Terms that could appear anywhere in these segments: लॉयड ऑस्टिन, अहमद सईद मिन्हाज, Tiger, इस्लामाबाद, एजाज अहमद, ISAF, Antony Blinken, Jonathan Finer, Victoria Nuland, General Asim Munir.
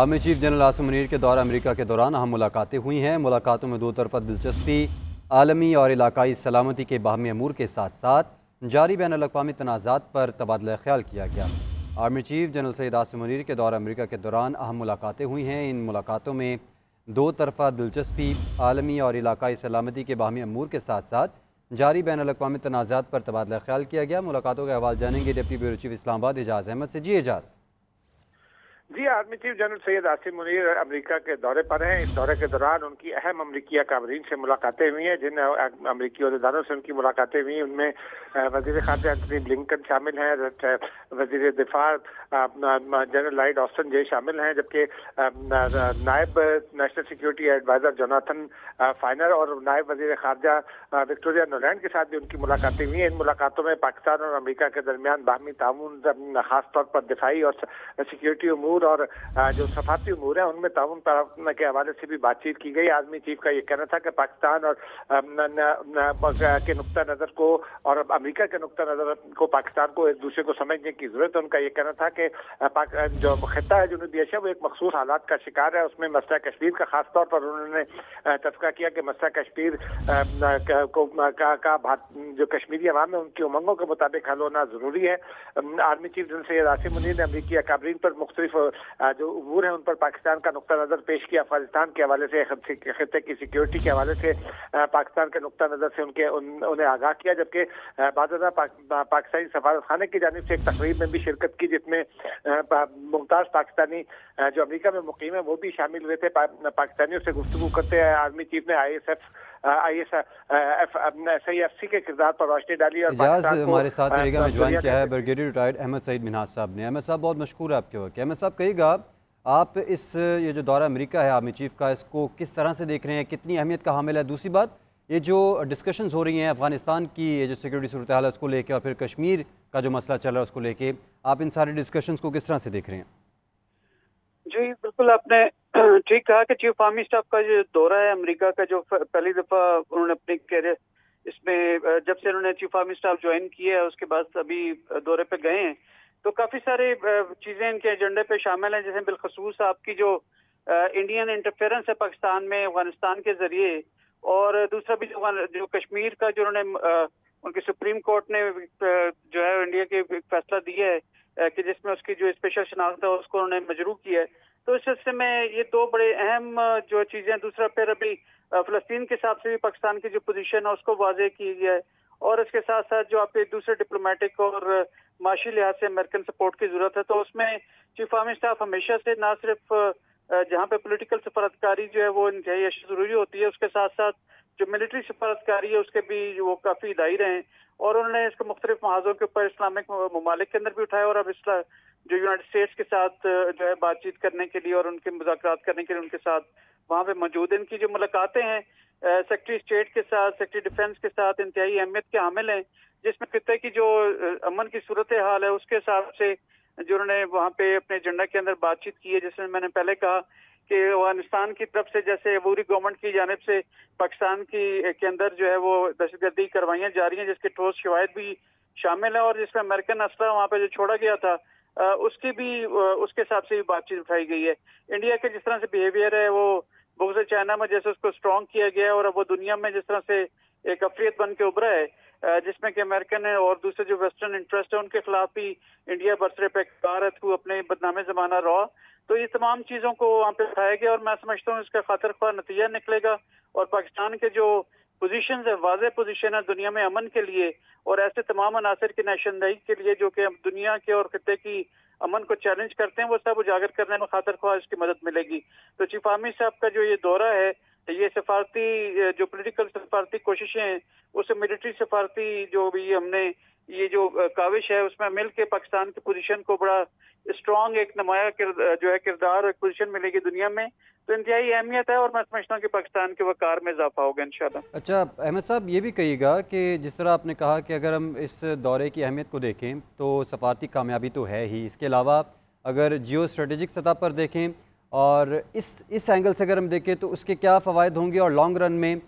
Army chief general Asim Munir के दौरे America के दौरान अहम मुलाकातें हुई हैं। मुलाकातों में दो तरफा दिलचस्पी, आलमी और इलाकाई सलामती के बाहमी अमूर के साथ साथ जारी बैन अल-अक़वामी तनाज़ात पर तबादला ख्याल किया गया। Army chief general Syed Asim Munir के दौरे अमेरिका के दौरान अहम मुलाकातें हुई हैं। इन मुलाकातों में दो तरफा दिलचस्पी, आलमी और इलाकाई सलामती के बाहमी अमूर के साथ साथ जारी बैन अल-अक़वामी तनाज़ात पर तबादला ख्याल किया गया। मुलाकातों के हवाले जानेंगे deputy bureau chief इस्लामाबाद एजाज अहमद से। जी एजाज। जी, army chief general Syed Asim Munir America के दौरे पर हैं। इस दौरे के दौरान उनकी अहम अमरीकी अकाबरीन से मुलाकातें हुई हैं, जिन अमरीकी अहदेदारों से उनकी मुलाकातें हुई हैं। उनमें वजीर खारजा एंटनी ब्लिंकन शामिल हैं, वजीर दिफा जनरल लॉयड ऑस्टिन जी शामिल हैं, जबकि नायब national security adviser Jonathan Finer और नायब वजीर खारजा विक्टोरिया नोलैंड के साथ भी उनकी मुलाकातें हुई हैं। इन मुलाकातों में पाकिस्तान और अमरीका के दरमियान बाहमी ताउन, खासतौर पर दिफाई और सिक्योरिटी उमूर और जो सफारती उमूर है उनमें ताउन के हवाले से भी बातचीत की गई। आर्मी चीफ का ये कहना था कि पाकिस्तान और के नुक्ता नज़र को और अमेरिका के नुक्ता नज़र को पाकिस्तान को एक दूसरे को समझने की जरूरत है। उनका ये कहना था कि जो खिता है जनूबी एशिया वो एक मखसूस हालात का शिकार है, उसमें मसला कश्मीर का खासतौर पर उन्होंने तस्करा किया कि मसला कश्मीर का जो कश्मीरी अवाम है उनकी उमंगों के मुताबिक हल होना जरूरी है। Army chief general Syed Asim Munir ने अमरीकी अकाबरीन पर मुख्तलिफ जो उमूर हैं उन पर पाकिस्तान का नुक्ता नज़र पेश किया। अफगानिस्तान के हवाले से, खित्ते की सिक्योरिटी के हवाले से पाकिस्तान के नुक्ता नज़र से उन्हें आगाह किया, जबकि बाज़ादा पाकिस्तानी सफारत खाने की जानिब से एक तकरीब में भी शिरकत की, जिसमें मुमताज़ पाकिस्तानी जो अमरीका में मुकीम है वो भी शामिल हुए थे। पाकिस्तानियों से गुफ्तगू करते हैं आर्मी चीफ ने ISAF के किरदार पर रोशनी डाली। और हमारे साथ ज्वाइन किया है ब्रिगेडियर रिटायर्ड अहमद सईद मिन्हाज साहब ने। अहमद साहब, बहुत मशहूर है आपके वक्त। अहमद साहब, कहिएगा आप इस ये जो दौरा अमेरिका है आर्मी चीफ का, इसको किस तरह से देख रहे हैं, कितनी अहमियत का हामिल है? दूसरी बात, ये जो डिस्कशंस हो रही हैं अफगानिस्तान की, ये जो सिक्योरिटी सूरत हाल है उसको लेकर, और फिर कश्मीर का जो मसला चल रहा है उसको लेके, आप इन सारे डिस्कशंस को किस तरह से देख रहे हैं? जी बिल्कुल, आपने ठीक कहा कि चीफ आर्मी स्टाफ का जो दौरा है अमेरिका का, जो पहली दफ़ा उन्होंने अपने कैरियर इसमें जब से उन्होंने चीफ आर्मी स्टाफ ज्वाइन किया है उसके बाद अभी दौरे पे गए हैं, तो काफ़ी सारे चीज़ें इनके एजेंडे पे शामिल हैं, जैसे बिलखसूस आपकी जो इंडियन इंटरफेरेंस है पाकिस्तान में अफगानिस्तान के जरिए, और दूसरा भी जो कश्मीर का जो उन्होंने उनके सुप्रीम कोर्ट ने जो है इंडिया के फैसला दिया है कि जिसमें उसकी जो स्पेशल शनाख्त है उसको उन्होंने मजरूर किया है, तो इस हिस्से में ये दो बड़े अहम जो चीज़ें। दूसरा फिर अभी फ़लस्तीन के हिसाब से भी पाकिस्तान की जो पोजीशन है उसको वाजह की गई है, और इसके साथ साथ जो आपके दूसरे डिप्लोमेटिक और माशी लिहाज से अमेरिकन सपोर्ट की ज़रूरत है, तो उसमें चीफ आर्मी स्टाफ हमेशा से ना सिर्फ जहाँ पे पोलिटिकल सफारतकारी जो है वो इंतहाई ज़रूरी होती है, उसके साथ साथ जो मिलिट्री सफारतकारी है उसके भी वो काफ़ी दायरे हैं, और उन्होंने इसको मुख्तलिफ महाजों के ऊपर इस्लामिक ममालिक के अंदर भी उठाया, और अब जो यूनाइटेड स्टेट्स के साथ जो है बातचीत करने के लिए और उनके मुज़ाकरात करने के लिए उनके साथ वहाँ पे मौजूद। इनकी जो मुलाकातें हैं सेक्रेटरी स्टेट के साथ, सेक्रेटरी डिफेंस के साथ, इंतहाई अहमियत के हामिल हैं, जिसमें खित्ते की जो अमन की सूरत हाल है उसके हिसाब से जो उन्होंने वहाँ पे अपने एजेंडा के अंदर बातचीत की है, जिसमें मैंने पहले कहा कि अफगानिस्तान की तरफ से जैसे अबूरी गवर्नमेंट की जानिब से पाकिस्तान के अंदर जो है वो दहशतगर्दी कार्रवाइयाँ जारी हैं, जिसके ठोस शवायद भी शामिल है, और जिसमें अमेरिकन असला वहाँ पे जो छोड़ा गया था उसकी भी उसके हिसाब से भी बातचीत उठाई गई है। इंडिया के जिस तरह से बिहेवियर है वो बुग़्ज़ चाइना में जैसे उसको स्ट्रॉन्ग किया गया है, और अब वो दुनिया में जिस तरह से एक अफरीत बन के उभरा है, जिसमें कि अमेरिकन है और दूसरे जो वेस्टर्न इंटरेस्ट है उनके खिलाफ भी इंडिया बरसरे पे कार थ्रू अपने बदनामे जमाना रॉ, तो ये तमाम चीज़ों को वहाँ पे उठाया गया, और मैं समझता हूँ इसका खातिर ख्वाह नतीजा निकलेगा, और पाकिस्तान के जो पोजीशंस है वाज़े पोजीशन है दुनिया में अमन के लिए और ऐसे तमाम अनासर की नशनदही के लिए जो कि दुनिया के और खित्ते की अमन को चैलेंज करते हैं, वो सब उजागर करने में खातर ख्वाह इसकी मदद मिलेगी। तो चीफ आर्मी साहब का जो ये दौरा है, ये सफारती जो पोलिटिकल सफारती कोशिशें हैं उससे मिलिट्री सफारती जो भी हमने ये जो काविश है उसमें मिल के पाकिस्तान की पोजीशन को बड़ा स्ट्रॉन्ग एक नुमाया जो है किरदार और पोजीशन मिलेगी दुनिया में, तो इंतहाई अहमियत है, और मैं समझता हूँ कि पाकिस्तान के वकार में इजाफा होगा इंशाल्लाह। अच्छा अहमद साहब, ये भी कहिएगा कि जिस तरह आपने कहा कि अगर हम इस दौरे की अहमियत को देखें तो सफारती कामयाबी तो है ही, इसके अलावा अगर जियो स्ट्रेटेजिक सतह पर देखें और इस एंगल से अगर हम देखें तो उसके क्या फ़वाद होंगे और लॉन्ग रन में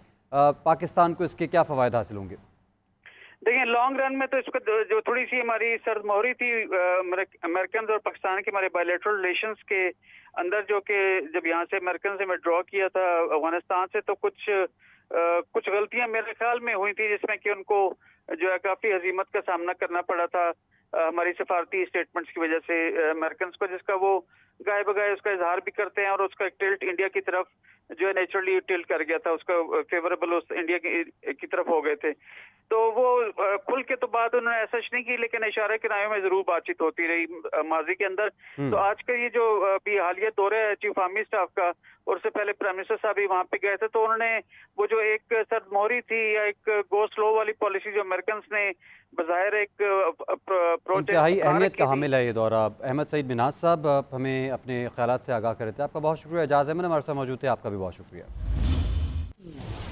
पाकिस्तान को इसके क्या फ़वाद हासिल होंगे? देखिए लॉन्ग रन में तो इसका जो थोड़ी सी हमारी सर्द मोहरी थी अमेरिकन और पाकिस्तान के हमारे बायलैटरल रिलेशंस के अंदर, जो कि जब यहाँ से अमेरिकन से मैं ड्रॉ किया था अफगानिस्तान से, तो कुछ गलतियां मेरे ख्याल में हुई थी जिसमें कि उनको जो है काफी हजीमत का सामना करना पड़ा था हमारी सफारती स्टेटमेंट्स की वजह से अमेरिकन को, जिसका वो गाय बगाय उसका इजहार भी करते हैं और उसका एक टिल्ट इंडिया की तरफ जो है नेचुरली टिल्ट कर गया था, उसका फेवरेबल उस इंडिया की तरफ हो गए थे। तो वो खुल के तो बात उन्होंने ऐसा नहीं की, लेकिन इशारे किनायों में जरूर बातचीत होती रही माजी के अंदर। तो आज का ये जो भी हालिया दौरा है चीफ आर्मी स्टाफ का, और उससे पहले प्राइम मिनिस्टर साहब भी वहाँ पे गए थे, तो उन्होंने वो जो एक सर्द मोहरी थी या एक गो स्लो वाली पॉलिसी जो अमेरिकन ने बजायर एक इंतहाई अहमियत का हामिल है ये दौरा। अहमद सईद मिनाज साहब आप हमें अपने ख्यालात से आगाह करे थे, आपका बहुत शुक्रिया। एजाज अहमद हमारे साथ मौजूद थे, आपका भी बहुत शुक्रिया।